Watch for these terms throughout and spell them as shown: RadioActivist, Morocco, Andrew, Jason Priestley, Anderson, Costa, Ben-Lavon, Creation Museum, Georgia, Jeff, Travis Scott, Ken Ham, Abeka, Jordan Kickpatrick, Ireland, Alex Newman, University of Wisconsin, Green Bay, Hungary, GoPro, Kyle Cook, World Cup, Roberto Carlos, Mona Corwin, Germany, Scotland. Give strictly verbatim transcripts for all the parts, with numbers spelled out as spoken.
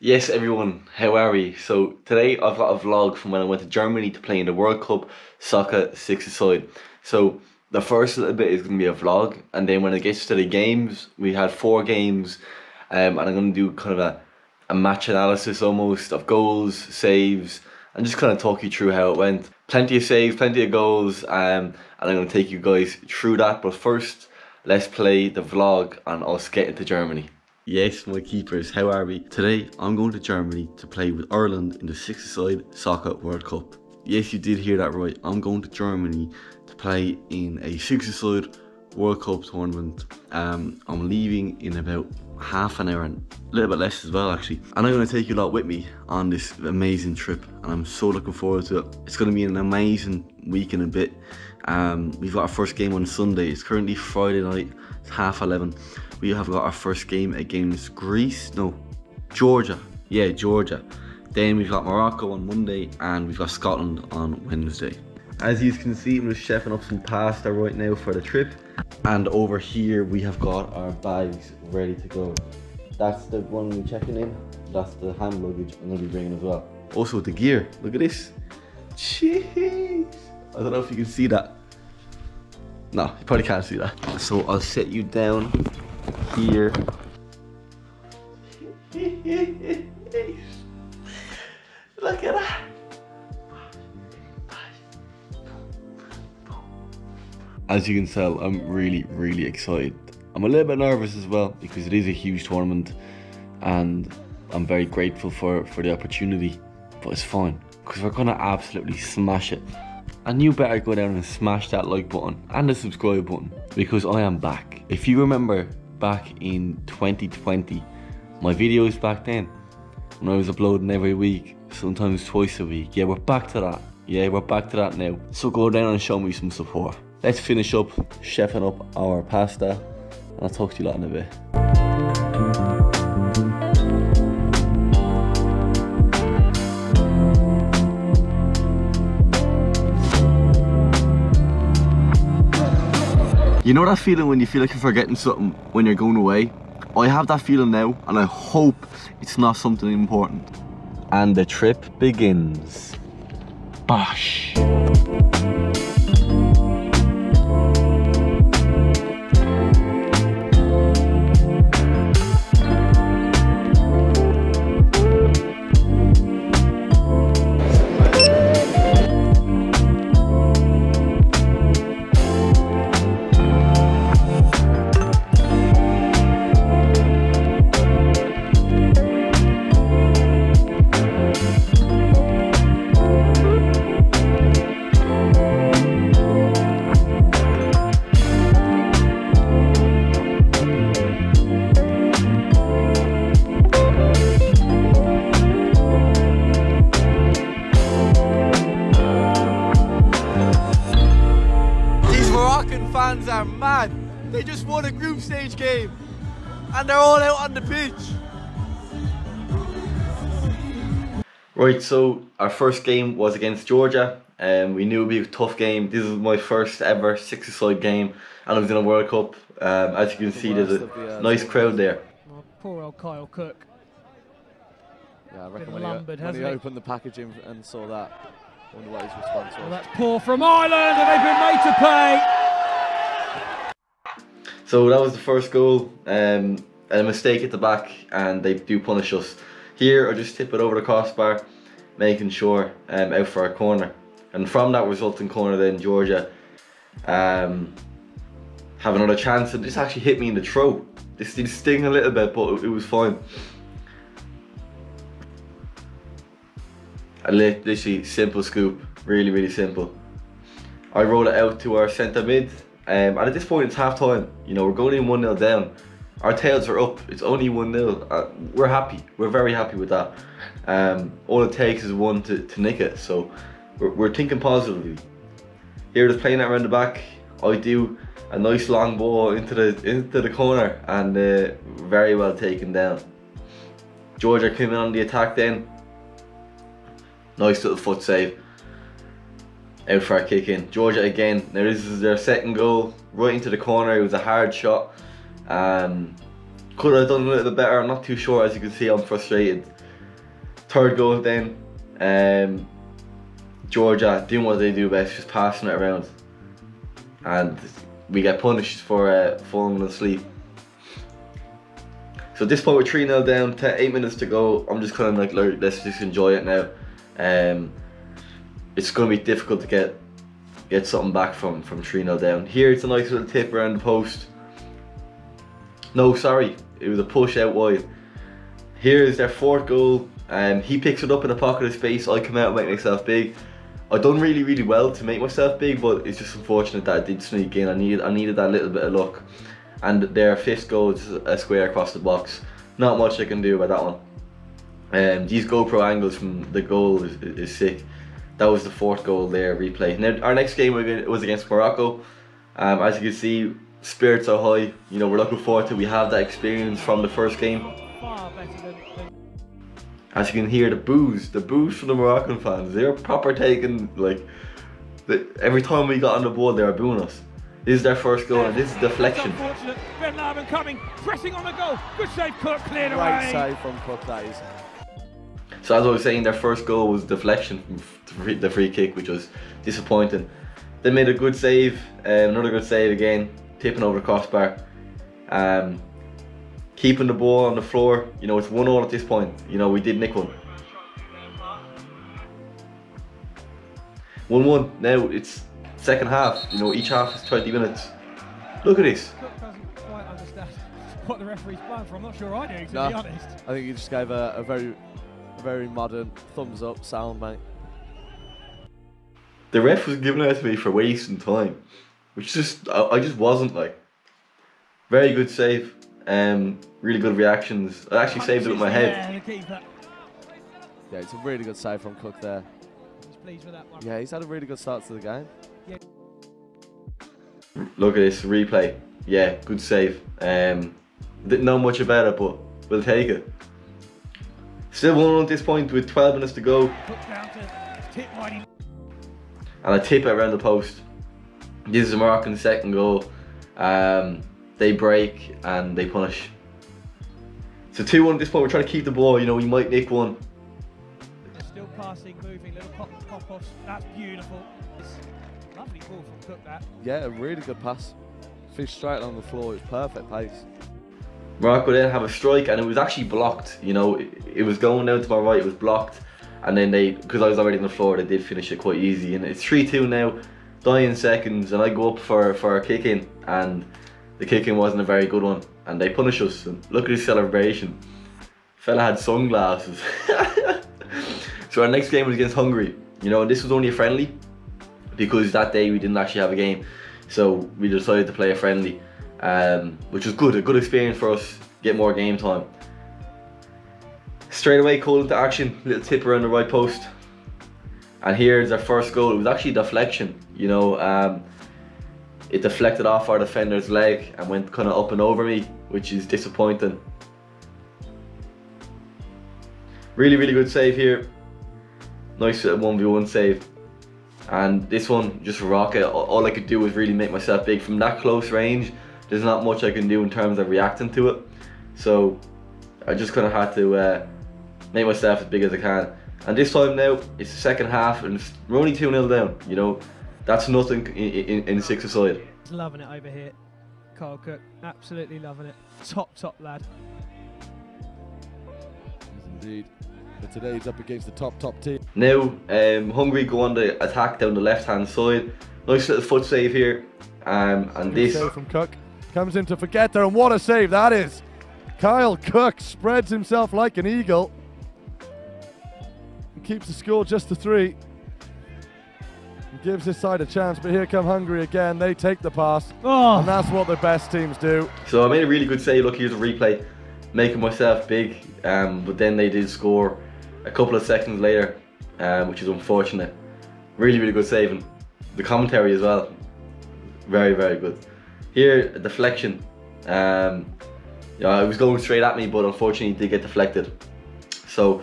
Yes everyone, how are we? So today I've got a vlog from when I went to Germany to play in the World Cup Soccer six-a-side. So the first little bit is going to be a vlog, and then when it gets to the games, we had four games um, and I'm going to do kind of a, a match analysis almost of goals, saves, and just kind of talk you through how it went. Plenty of saves, plenty of goals, um, and I'm going to take you guys through that, but first let's play the vlog on us getting to Germany. Yes, my keepers, how are we? Today, I'm going to Germany to play with Ireland in the six-a-side Soccer World Cup. Yes, you did hear that right. I'm going to Germany to play in a six-a-side World Cup tournament. Um, I'm leaving in about half an hour, and a little bit less as well, actually. And I'm going to take you lot with me on this amazing trip, and I'm so looking forward to it. It's going to be an amazing week in a bit. Um, we've got our first game on Sunday. It's currently Friday night, it's half eleven. We have got our first game against Greece, no, Georgia, yeah, Georgia. Then we've got Morocco on Monday, and we've got Scotland on Wednesday. As you can see, I'm just chefing up some pasta right now for the trip. And over here, we have got our bags ready to go. That's the one we're checking in. That's the hand luggage I'm gonna be bringing as well. Also the gear, look at this. Jeez, I don't know if you can see that. No, you probably can't see that. So I'll set you down here. Look at that. As you can tell, I'm really, really excited. I'm a little bit nervous as well because it is a huge tournament, and I'm very grateful for, for the opportunity, but it's fine because we're gonna absolutely smash it. And you better go down and smash that like button and the subscribe button, because I am back. If you remember back in twenty twenty, my videos back then, when I was uploading every week, sometimes twice a week. Yeah, we're back to that. Yeah, we're back to that now. So go down and show me some support. Let's finish up chefing up our pasta, and I'll talk to you lot in a bit. You know that feeling when you feel like you're forgetting something when you're going away? I have that feeling now, and I hope it's not something important. And the trip begins. Bosh! Fans are mad. They just won a group stage game and they're all out on the pitch. Right, so our first game was against Georgia, and um, we knew it would be a tough game. This is my first ever six-a-side game, and I was in a World Cup. Um, as you can see, there's a nice crowd there. Oh, poor old Kyle Cook. Yeah, I reckon when, lumbered, he, when he opened the packaging and saw that, I wonder what his response was. Well, that's poor from Ireland, and they've been made to pay. So that was the first goal, um, and a mistake at the back, and they do punish us. Here I just tip it over the crossbar, making sure um, out for our corner. And from that resulting corner then, Georgia um, have another chance, and this actually hit me in the throat. This did sting a little bit, but it, it was fine. I literally, simple scoop, really, really simple. I roll it out to our centre mid. Um, and at this point it's half time, you know, we're going in one nil down. Our tails are up, it's only one nil. Uh, we're happy, we're very happy with that. Um, all it takes is one to, to nick it, so we're, we're thinking positively. Here they're playing that around the back. I do a nice long ball into the, into the corner, and uh, very well taken down. Georgia came in on the attack then. Nice little foot save. Out for our kick in. Georgia again. Now this is their second goal, right into the corner. It was a hard shot. Um, could have done a little bit better, I'm not too sure. As you can see, I'm frustrated. Third goal then, um, Georgia doing what they do best, just passing it around, and we get punished for uh, falling asleep. So at this point we're three nil down, eight minutes to go. I'm just kind of like, let's just enjoy it now. Um, it's going to be difficult to get get something back from from three nil down. Here it's a nice little tip around the post. No, sorry, it was a push out wide. Here is their fourth goal. Um, he picks it up in a pocket of space. I come out and make myself big. I've done really, really well to make myself big, but it's just unfortunate that I did sneak in. I needed, I needed that little bit of luck. And their fifth goal is a square across the box. Not much I can do about that one. Um, these GoPro angles from the goal is, is sick. That was the fourth goal there, replay. Now, our next game was against Morocco. Um, as you can see, spirits are high. You know, we're looking forward to, we have that experience from the first game. As you can hear, the boos, the boos from the Moroccan fans, they're proper taking, like, the, every time we got on the ball, they were booing us. This is their first goal, and this is deflection. Ben-Lavon coming, pressing on the goal. Good save, Cook, cleared away. Right save from Cook, that is. So as I was saying, their first goal was deflection from the free kick, which was disappointing. They made a good save, uh, another good save again, tipping over the crossbar. Um, Keeping the ball on the floor, you know, it's one all at this point. You know, we did nick one. one one, now it's second half. You know, each half is twenty minutes. Look at this. Cook doesn't quite understand what the referee's playing for. I'm not sure I do, to no, be honest. I think you just gave a, a very, a very modern thumbs up sound, mate. The ref was giving it to me for wasting time, which just, I, I just wasn't like. Very good save. Um, really good reactions. I actually saved it with my head. Yeah, it's a really good save from Cook there. Yeah, he's had a really good start to the game. Look at this replay. Yeah, good save. Um, didn't know much about it, but we'll take it. Still one at this point with twelve minutes to go. And I tip it around the post. This is a Moroccan second goal. Um, They break and they punish. So two one at this point, we're trying to keep the ball, you know, we might nick one. Still passing, moving, little pop, pop offs, that's beautiful. It's lovely ball from Cook that. Yeah, a really good pass. Fish straight on the floor, it's perfect pace. Morocco then have a strike and it was actually blocked, you know, it, it was going down to my right, it was blocked. And then they, because I was already on the floor, they did finish it quite easy. And it's three two now, dying seconds, and I go up for, for a kick in and the kicking wasn't a very good one, and they punish us. And look at his celebration. Fella had sunglasses. So our next game was against Hungary. You know, this was only a friendly because that day we didn't actually have a game. So we decided to play a friendly, um, which was good, a good experience for us, get more game time. Straight away, call into action, little tip around the right post. And here's our first goal. It was actually deflection, you know. Um, It deflected off our defender's leg and went kind of up and over me, which is disappointing. Really, really good save here. Nice one v one save. And this one, just rocket. All I could do was really make myself big. From that close range, there's not much I can do in terms of reacting to it. So I just kind of had to uh, make myself as big as I can. And this time now, it's the second half and we're only two nil down, you know. That's nothing in, in, in six-a-side. Loving it over here, Kyle Cook. Absolutely loving it. Top, top lad. Indeed. But today he's up against the top, top team. Now, um, Hungary go on the attack down the left-hand side. Nice little foot save here. Um, and this save from Cook. Comes in to Forgetter, and what a save that is. Kyle Cook spreads himself like an eagle. And keeps the score just to three. Gives his side a chance, but here come Hungary again. They take the pass, oh. And that's what the best teams do. So I made a really good save. Look, here's a replay, making myself big, um, but then they did score a couple of seconds later, um, which is unfortunate. Really, really good saving. The commentary as well, very, very good. Here, a deflection. Um, you know, it was going straight at me, but unfortunately it did get deflected. So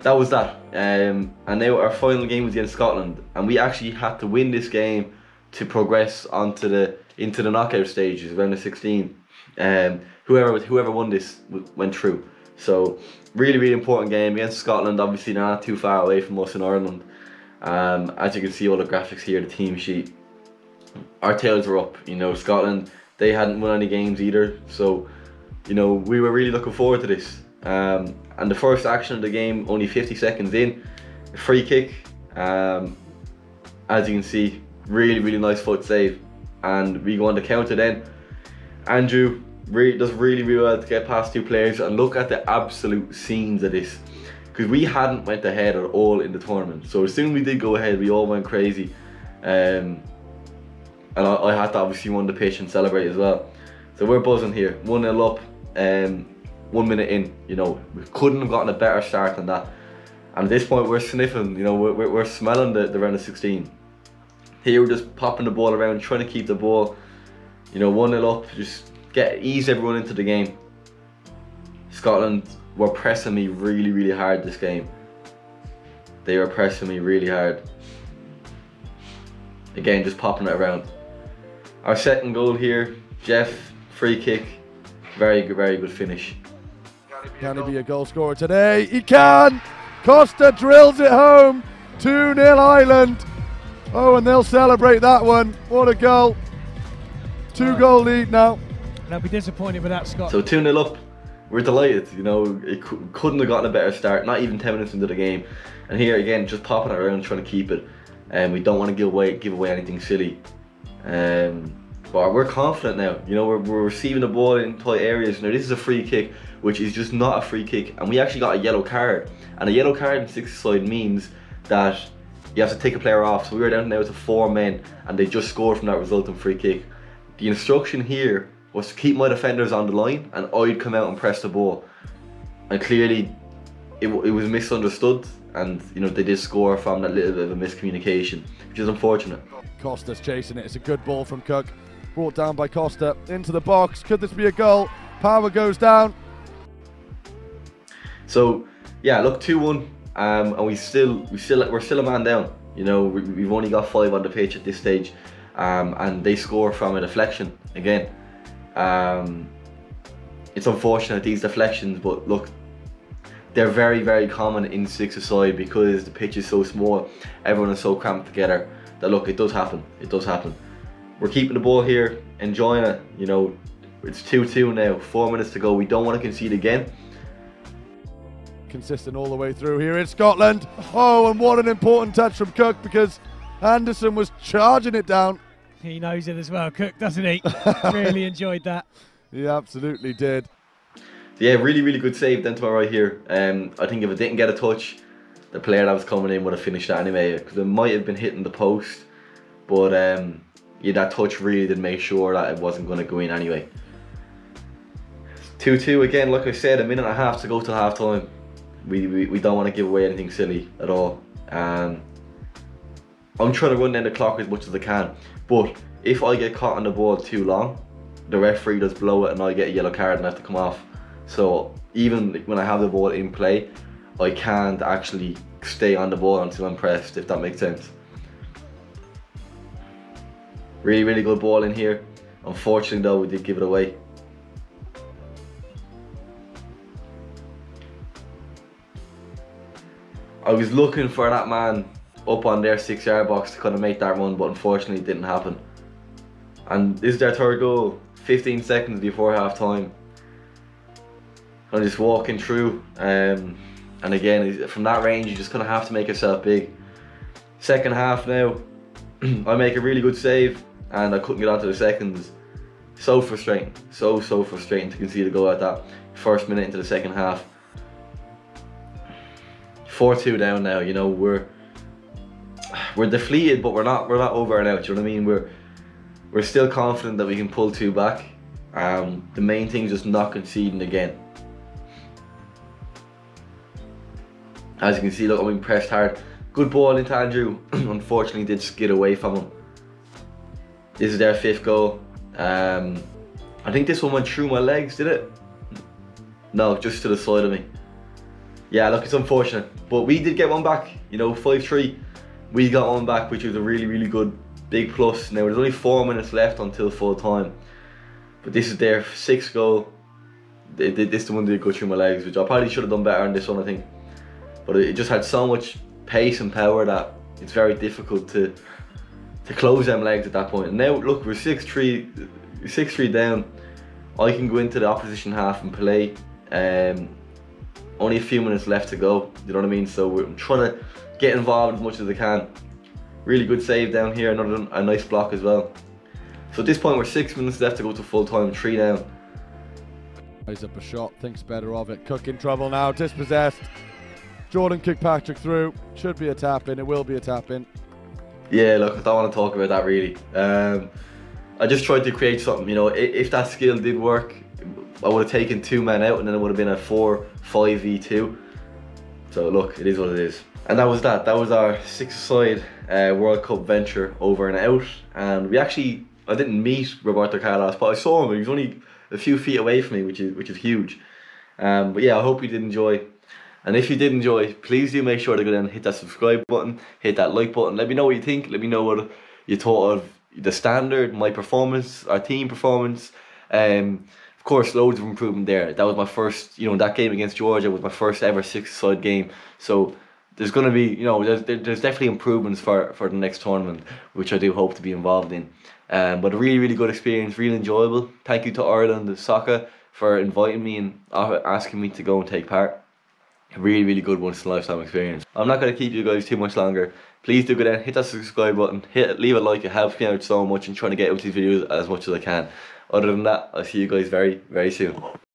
that was that. Um, and now our final game was against Scotland, and we actually had to win this game to progress onto the into the knockout stages, round of sixteen. Um, whoever whoever won this went through. So really, really important game against Scotland. Obviously they're not too far away from us in Ireland. Um, as you can see all the graphics here, the team sheet, our tails were up. You know, Scotland, they hadn't won any games either. So, you know, we were really looking forward to this. Um, and the first action of the game, only fifty seconds in, a free kick. Um, as you can see, really, really nice foot save. And we go on the counter then. Andrew really does really, really well to get past two players, and look at the absolute scenes of this. Because we hadn't went ahead at all in the tournament. So as soon as we did go ahead, we all went crazy. Um, and I, I had to obviously run the pitch and celebrate as well. So we're buzzing here, one nil up, um, one minute in. You know, we couldn't have gotten a better start than that. And at this point we're sniffing, you know, we're, we're smelling the, the round of sixteen. Here we're just popping the ball around, trying to keep the ball, you know, one nil up, just get ease everyone into the game. Scotland were pressing me really, really hard this game. They were pressing me really hard. Again, just popping it around. Our second goal here, Jeff, free kick, very good, very good finish. Can he be a goal scorer today? He can! Costa drills it home, two nil Ireland. Oh, and they'll celebrate that one. What a goal. Two right. goal lead now. They'll be disappointed with that, Scott. So two nil up, we're delighted. You know, it couldn't have gotten a better start, not even ten minutes into the game. And here again, just popping it around, trying to keep it. And um, we don't want to give away, give away anything silly. Um, but we're confident now. You know, we're, we're receiving the ball in tight areas. Now, this is a free kick, which is just not a free kick. And we actually got a yellow card. And a yellow card in six-a-side means that you have to take a player off. So we were down now to four men, and they just scored from that resulting free kick. The instruction here was to keep my defenders on the line, and I'd come out and press the ball. And clearly, it, it was misunderstood, and you know they did score from that little bit of a miscommunication, which is unfortunate. Costa's chasing it. It's a good ball from Cook, brought down by Costa into the box. Could this be a goal? Power goes down. So yeah, look, two one, um, and we still, we still, we're still a man down. You know, we, we've only got five on the pitch at this stage, um, and they score from a deflection again. Um, it's unfortunate, these deflections, but look, they're very, very common in six-a-side because the pitch is so small, everyone is so cramped together that look, it does happen, it does happen. We're keeping the ball here, enjoying it, you know, it's two two now, four minutes to go, we don't want to concede again. Consistent all the way through here in Scotland. Oh, and what an important touch from Cook, because Anderson was charging it down. He knows it as well, Cook, doesn't he? Really enjoyed that. He absolutely did. Yeah, really, really good save then to my right here. Um, I think if it didn't get a touch, the player that was coming in would have finished that anyway, because it might have been hitting the post, but um, yeah, that touch really did make sure that it wasn't going to go in anyway. two two again, like I said, a minute and a half to go till half time. We, we, we don't want to give away anything silly at all. Um, I'm trying to run down the clock as much as I can, but if I get caught on the ball too long, the referee does blow it and I get a yellow card and I have to come off. So even when I have the ball in play, I can't actually stay on the ball until I'm pressed, if that makes sense. Really, really good ball in here. Unfortunately though, we did give it away. I was looking for that man up on their six yard box to kind of make that run, but unfortunately it didn't happen. And this is their third goal, fifteen seconds before half time. I'm just walking through, um, and again, from that range, you're just going to have to make yourself big. Second half now, I make a really good save, and I couldn't get onto the seconds. So frustrating, so, so frustrating to concede a goal at that first minute into the second half. four two down now, you know, we're we're deflated, but we're not we're not over and out, you know what I mean? We're we're still confident that we can pull two back. Um, the main thing is just not conceding again. As you can see, look, I'm being pressed hard. Good ball into Andrew. Unfortunately, did skid away from him. This is their fifth goal. Um, I think this one went through my legs, did it? No, just to the side of me. Yeah, look, it's unfortunate, but we did get one back. You know, five three, we got one back, which was a really, really good big plus. Now, there's only four minutes left until full time, but this is their sixth goal. They, they, this one did go through my legs, which I probably should have done better on this one, I think. But it just had so much pace and power that it's very difficult to to close them legs at that point. And now, look, we're six three, six three down. I can go into the opposition half and play. Um, only a few minutes left to go, you know what I mean? So I'm trying to get involved as much as I can. Really good save down here, another a nice block as well. So at this point, we're six minutes left to go to full time, three down. Plays up a shot, thinks better of it. Cook in trouble now, dispossessed. Jordan Kickpatrick through, should be a tap in, it will be a tap in. Yeah, look, I don't want to talk about that really. Um, I just tried to create something, you know, if, if that skill did work, I would have taken two men out and then it would have been a four five v two. So look, it is what it is. And that was that. That was our six-a-side uh, World Cup venture over and out. And we actually, I didn't meet Roberto Carlos, but I saw him. He was only a few feet away from me, which is which is huge. Um, but yeah, I hope you did enjoy. And if you did enjoy, please do make sure to go down and hit that subscribe button, hit that like button. Let me know what you think. Let me know what you thought of the standard, my performance, our team performance. Um, of course, loads of improvement there. That was my first, you know, that game against Georgia was my first ever six-a-side game. So there's going to be, you know, there's, there's definitely improvements for, for the next tournament, which I do hope to be involved in. Um, but a really, really good experience, really enjoyable. Thank you to Ireland Soccer for inviting me and asking me to go and take part. A really, really good once-in-a-lifetime experience. I'm not going to keep you guys too much longer. Please do go down, hit that subscribe button, hit, leave a like, it helps me out so much and trying to get out these videos as much as I can. Other than that, I'll see you guys very, very soon.